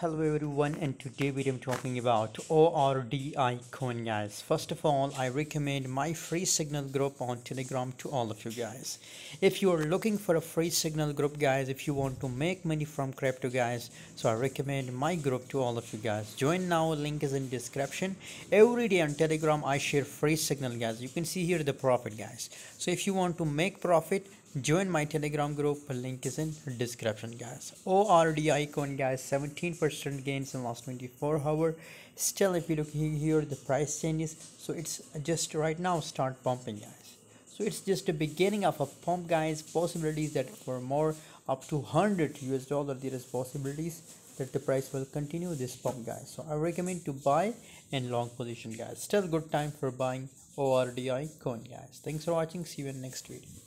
Hello everyone, and today we are talking about ORDI coin, guys. First of all, I recommend my free signal group on Telegram to all of you guys. If you are looking for a free signal group, guys, if you want to make money from crypto, guys, so I recommend my group to all of you guys. Join now, link is in description. Every day on Telegram I share free signal, guys. You can see here the profit, guys. So if you want to make profit, join my Telegram group, link is in description, guys. ORDI coin, guys, 17% gains in last 24 hours. Still, if you look here, the price changes, so it's just right now start pumping, guys. So it's just the beginning of a pump, guys. Possibilities that for more up to $100 there is possibilities that the price will continue this pump, guys. So I recommend to buy and long position, guys. Still good time for buying ORDI coin, guys. Thanks for watching. See you in next video.